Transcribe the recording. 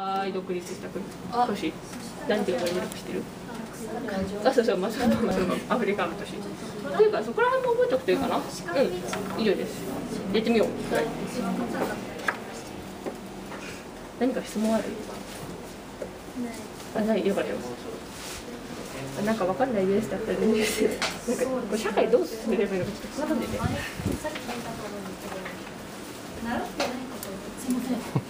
はい、独立した国。年。何ていう国にしてる？あ、そうそう、まさにアフリカの都市。というか、そこら辺も覚えておくといいかな。うん、以上です。やってみよう。何か質問ある？あ、ない、よかったよ。なんかわかんないですだったら全然です。なんか社会どうすればいいのかちょっとわかんないね。習ってないこと。すみません。